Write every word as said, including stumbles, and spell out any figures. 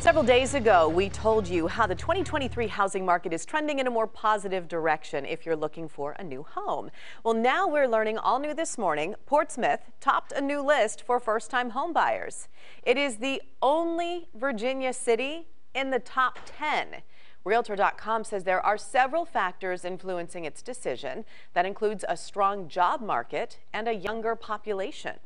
Several days ago, we told you how the twenty twenty-three housing market is trending in a more positive direction if you're looking for a new home. Well, now we're learning all new this morning. Portsmouth topped a new list for first-time home buyers. It is the only Virginia city in the top ten. Realtor dot com says there are several factors influencing its decision. That includes a strong job market and a younger population.